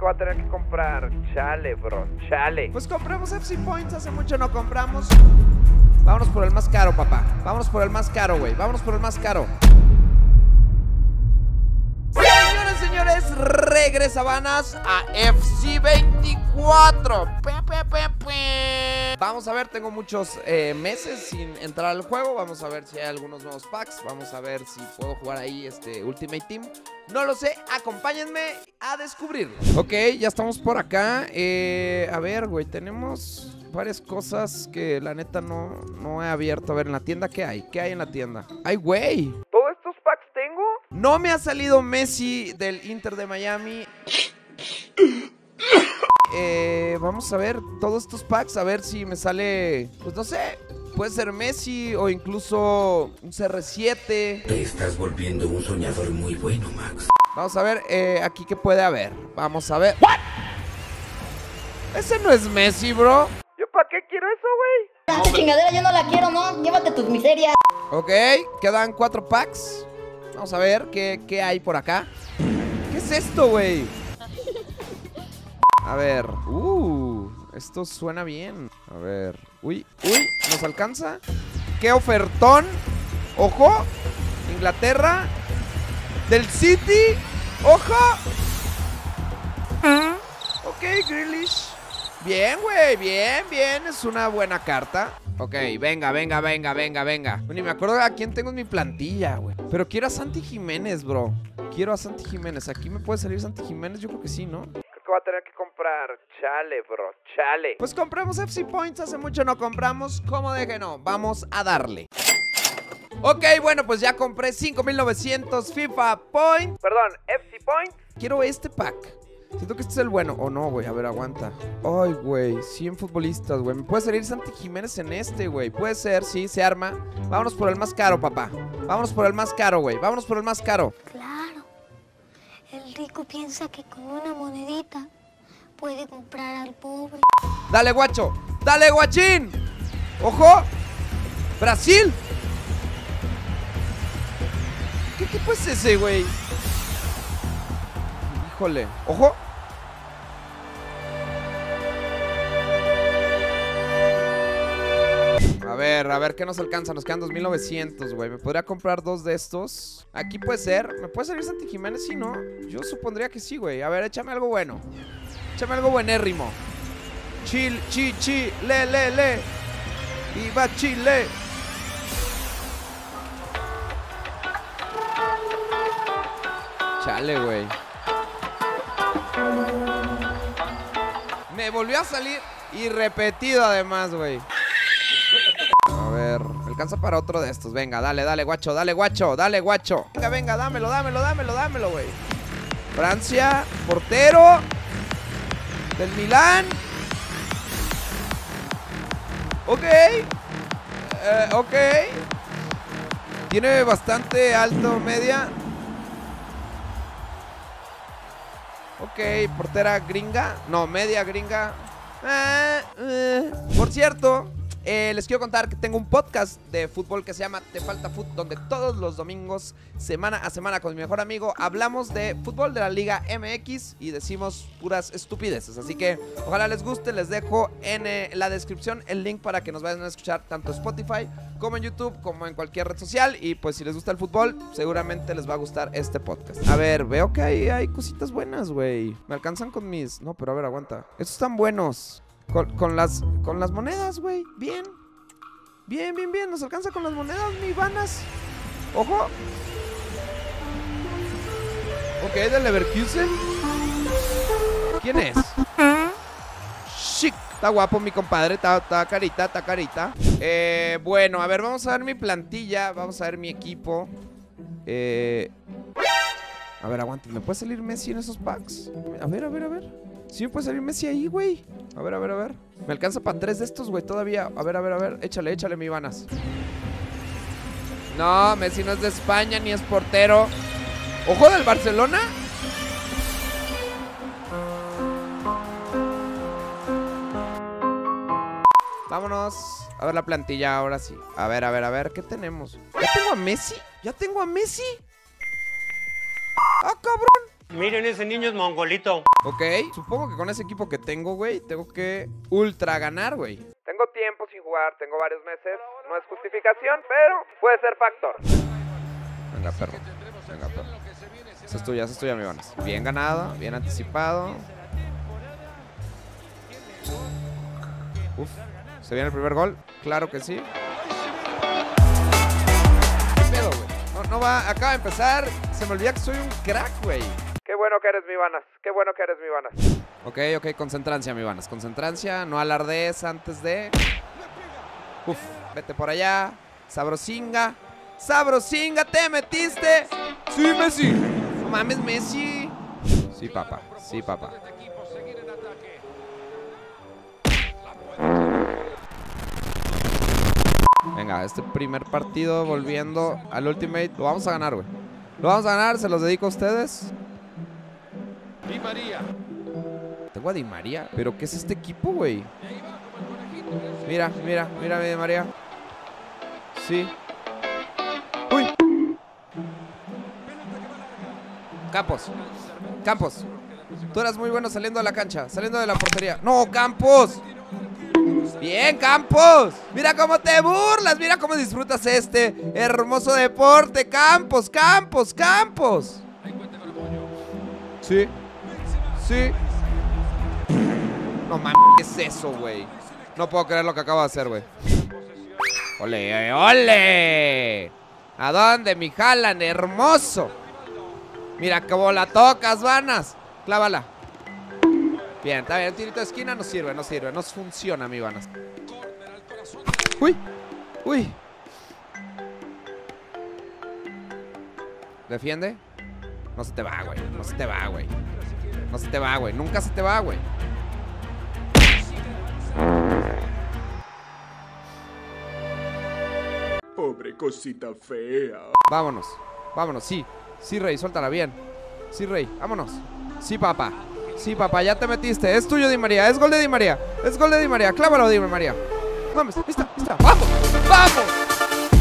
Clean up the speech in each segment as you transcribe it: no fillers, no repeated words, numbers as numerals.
que voy a tener que comprar. Chale, bro, chale. Pues compramos FC Points, hace mucho no compramos. Vámonos por el más caro, papá. Vámonos por el más caro, güey. Vámonos por el más caro. Señores, señores, regresabanas a FC24. Vamos a ver, tengo muchos meses sin entrar al juego. Vamos a ver si hay algunos nuevos packs. Vamos a ver si puedo jugar ahí este Ultimate Team. No lo sé, acompáñenme a descubrirlo. Ok, ya estamos por acá. A ver, güey, tenemos varias cosas que la neta no he abierto. A ver, en la tienda, ¿qué hay? ¿Qué hay en la tienda? ¡Ay, güey! ¿Todos estos packs tengo? No me ha salido Messi del Inter de Miami. Vamos a ver todos estos packs, a ver si me sale, pues no sé, puede ser Messi o incluso un CR7. Te estás volviendo un soñador muy bueno, Max. Vamos a ver, aquí qué puede haber. Vamos a ver. ¿What? Ese no es Messi, bro. ¿Yo para qué quiero eso, güey? Esta chingadera yo no la quiero, ¿no? Llévate tus miserias. Ok, quedan 4 packs. Vamos a ver qué hay por acá. ¿Qué es esto, güey? A ver, esto suena bien. A ver, uy, nos alcanza. ¡Qué ofertón! ¡Ojo! Inglaterra. Del City. ¡Ojo! Ok, Grealish. Bien, güey, bien, bien. Es una buena carta. Ok, venga. Ni me acuerdo a quién tengo en mi plantilla, güey. Pero quiero a Santi Jiménez, bro. Quiero a Santi Jiménez. ¿Aquí me puede salir Santi Jiménez? Yo creo que sí, ¿no? Va a tener que comprar, chale, bro, chale. Pues compramos FC Points, hace mucho no compramos, ¿cómo de que no? Vamos a darle. Ok, bueno, pues ya compré 5,900 FIFA Points. Perdón, FC Points. Quiero este pack. Siento que este es el bueno. O no, güey, a ver, aguanta. Ay, güey, 100 futbolistas, güey. Me puede salir Santi Jiménez en este, güey. Puede ser, sí, se arma. Vámonos por el más caro, papá. Vámonos por el más caro, güey. Vámonos por el más caro. El rico piensa que con una monedita puede comprar al pobre. ¡Dale, guacho! ¡Dale, guachín! ¡Ojo! ¡Brasil! ¿Qué equipo es ese, güey? Híjole. ¡Ojo! A ver, ¿qué nos alcanza? Nos quedan 2,900, güey. ¿Me podría comprar 2 de estos? Aquí puede ser. ¿Me puede salir Santi Jiménez? Sí, ¿no? Yo supondría que sí, güey. A ver, échame algo bueno. Échame algo buenérrimo. Chil, chi, chi, le. Y va Chile. Chale, güey. Me volvió a salir y repetido además, güey. Alcanza para otro de estos. Venga, dale, guacho. Venga, dámelo, güey. Francia, portero del Milán. Ok. Ok. Tiene bastante alto, media. Ok, portera gringa. No, media gringa. Por cierto, les quiero contar que tengo un podcast de fútbol que se llama Te Falta Fut, donde todos los domingos, semana a semana, con mi mejor amigo, hablamos de fútbol de la Liga MX y decimos puras estupideces. Así que ojalá les guste, les dejo en la descripción el link para que nos vayan a escuchar tanto en Spotify como en YouTube, como en cualquier red social. Y pues si les gusta el fútbol, seguramente les va a gustar este podcast. A ver, veo que hay cositas buenas, güey. Me alcanzan con mis... No, pero a ver, aguanta. Estos están buenos. Con las monedas, güey. Bien. Bien. Nos alcanza con las monedas, mi vanas. Ojo. Ok, de Leverkusen. ¿Quién es? Chic. Está guapo, mi compadre. Está carita. Bueno, a ver, vamos a ver mi plantilla. Vamos a ver mi equipo. A ver, aguanten. ¿Me puede salir Messi en esos packs? A ver. Sí, me puede salir Messi ahí, güey. A ver. Me alcanza para 3 de estos, güey, todavía. A ver. Échale, mi vanas. No, Messi no es de España, ni es portero. ¡Ojo del Barcelona! Vámonos. A ver la plantilla, ahora sí. A ver. ¿Qué tenemos? ¿Ya tengo a Messi? ¡Ah, cabrón! Miren, ese niño es mongolito. Ok, supongo que con ese equipo que tengo, güey, tengo que ultra ganar, güey. Tengo tiempo sin jugar, tengo varios meses. No es justificación, pero puede ser factor. Venga, perro. Venga, perro. Esa es tuya, mi Iván. Bien ganado, bien anticipado. Uf, ¿se viene el primer gol? Claro que sí. ¿Qué pedo, güey? No, no va, acaba de empezar. Se me olvida que soy un crack, güey. Qué bueno que eres, mi Vanas. Qué bueno que eres, mi Vanas. Ok, concentrancia, mi Vanas. Concentrancia, no alardees antes de... Uf, vete por allá. Sabrosinga. Sabrosinga, te metiste. Sí, Messi. No mames, Messi. Sí, papá. Sí, papá. Venga, este primer partido volviendo al Ultimate. Lo vamos a ganar, güey. Lo vamos a ganar, se los dedico a ustedes. Di María. Tengo a Di María. ¿Pero qué es este equipo, güey? Mira, mira, mira a Di María. Sí. ¡Uy! Campos. Campos. Tú eras muy bueno saliendo de la cancha, saliendo de la portería. ¡No, Campos! Bien, Campos. Mira cómo te burlas. Mira cómo disfrutas este hermoso deporte. Campos, Campos, Campos. Sí. Sí. No mames, ¿qué es eso, güey? No puedo creer lo que acabo de hacer, güey. ¡Ole, ole! ¿A dónde, mi Haaland? Hermoso. Mira cómo la tocas, Vanas. Clávala. Bien, está bien, el tirito de esquina no sirve, no sirve, no funciona, mi Vanas. ¡Uy! ¡Uy! ¿Defiende? No se te va, güey, no se te va, güey. No se te va, güey, nunca se te va, güey. Pobre cosita fea. Vámonos, vámonos, sí. Sí, Rey, suéltala bien. Sí, Rey, vámonos. Sí, papá. Sí, papá, ya te metiste. Es tuyo, Di María. Es gol de Di María. Es gol de Di María. Clávalo, Di María. Mames, está, está. ¡Vamos! ¡Vamos!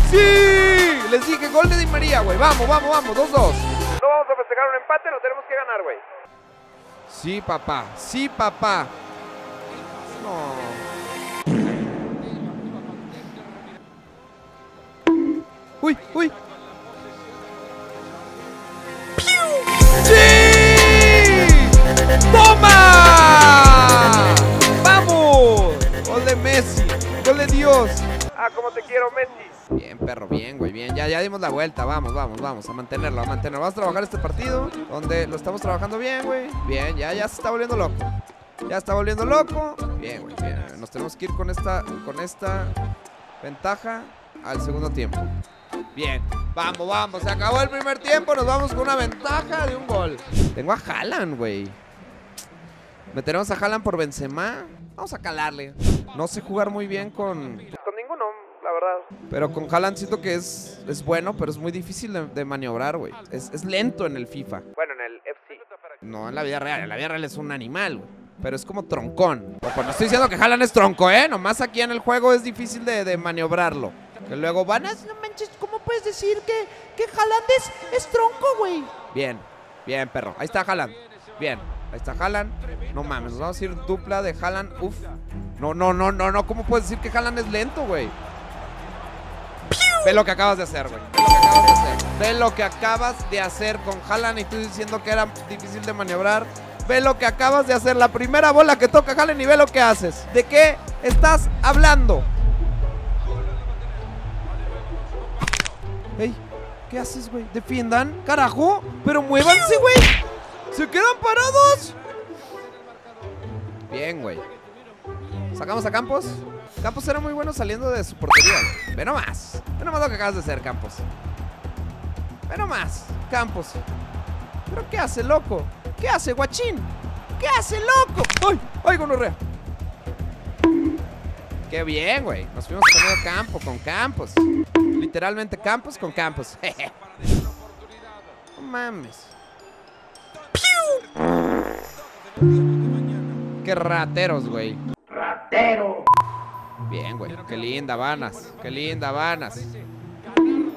¡Sí! Les dije gol de Di María, güey. Vamos, vamos, vamos. 2-2. No vamos a festejar un empate, lo tenemos que ganar, güey. Sí, papá. Sí, papá. No. ¡Uy, uy! ¡Toma! ¡Vamos! Gol de Messi, gol de Dios. Ah, como te quiero, Messi. Bien, perro, bien, güey, bien. Ya dimos la vuelta. Vamos, vamos, vamos a mantenerlo, a mantenerlo. Vamos a trabajar este partido, donde lo estamos trabajando bien, güey. Bien, ya se está volviendo loco. Ya está volviendo loco. Bien, güey, bien. Nos tenemos que ir con esta ventaja al segundo tiempo. Bien, vamos, vamos. Se acabó el primer tiempo, nos vamos con una ventaja de un gol. Tengo a Haaland, güey. ¿Meteremos a Haaland por Benzema? Vamos a calarle. No sé jugar muy bien con ninguno, la verdad. Pero con Haaland siento que es bueno, pero es muy difícil de maniobrar, güey. Es lento en el FIFA. Bueno, en el FC. No, en la vida real. En la vida real es un animal, güey. Pero es como troncón. Pues no estoy diciendo que Haaland es tronco, ¿eh? Nomás aquí en el juego es difícil de maniobrarlo. Que luego van a... No manches, ¿cómo puedes decir que Haaland es tronco, güey? Bien, bien, perro. Ahí está Haaland. Bien. Ahí está Haaland. No mames, nos vamos a ir dupla de Haaland. Uf. No, no, no, no, no. ¿Cómo puedes decir que Haaland es lento, güey? Ve lo que acabas de hacer, güey. Ve lo que acabas de hacer con Haaland y tú diciendo que era difícil de maniobrar. Ve lo que acabas de hacer. La primera bola que toca Haaland y ve lo que haces. ¿De qué estás hablando? Ey, ¿qué haces, güey? ¿Defiendan? Carajo. Pero muévanse, güey. ¡Se quedan parados! Bien, güey. Sacamos a Campos. Campos era muy bueno saliendo de su portería. Ve nomás. Ve nomás lo que acabas de hacer, Campos. Ve nomás, Campos. ¿Pero qué hace, loco? ¿Qué hace, guachín? ¿Qué hace, loco? ¡Ay! ¡Ay, gonorrea! ¡Qué bien, güey! Nos fuimos poniendo campo con Campos. Literalmente Campos con Campos. No mames. Qué rateros, güey. Ratero. Bien, güey. Qué linda, Vanas. Qué linda, Vanas.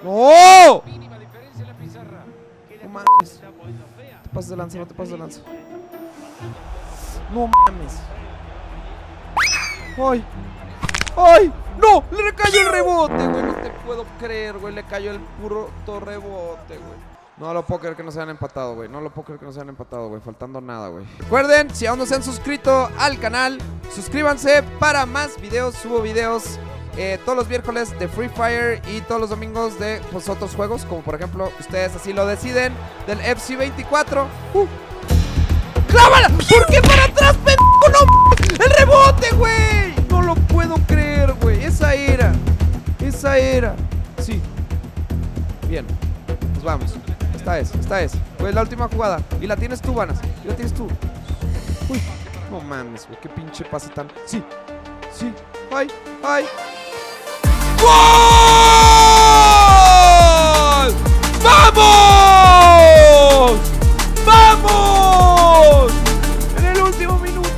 ¡No! No mames. Te pasas de lanza, no te pasas de lanza. No mames. ¡Ay! ¡Ay! ¡No! ¡Le cayó el rebote, güey! No te puedo creer, güey. Le cayó el puro rebote, güey. No lo puedo creer que no se han empatado, güey. No lo puedo creer que no se han empatado, güey. Faltando nada, güey. Recuerden, si aún no se han suscrito al canal, suscríbanse para más videos. Subo videos todos los miércoles de Free Fire y todos los domingos de pues, otros juegos, como por ejemplo, ustedes así lo deciden, del FC24. ¡Clávala! ¿Por qué para atrás, pendejo? ¡No! ¡El rebote, güey! No lo puedo creer, güey. Esa era. Esa era. Sí. Bien. Pues vamos. Esta es. Güey, la última jugada. Y la tienes tú, Vanas. Y la tienes tú. Uy, no mames, güey. Qué pinche pase tan. Sí, sí. Ay, ay. ¡Gol! ¡Vamos! ¡Vamos! En el último minuto.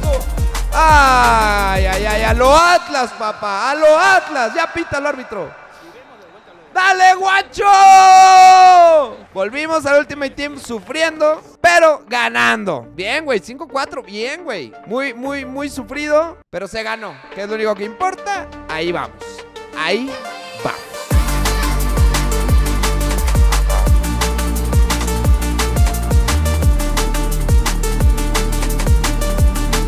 ¡Ay, ay, ay! ¡A lo Atlas, papá! ¡A lo Atlas! Ya pita el árbitro. ¡Dale, guacho! Volvimos al Ultimate Team sufriendo, pero ganando. Bien, güey, 5-4, bien, güey. Muy, muy, muy sufrido, pero se ganó, que es lo único que importa. Ahí vamos, ahí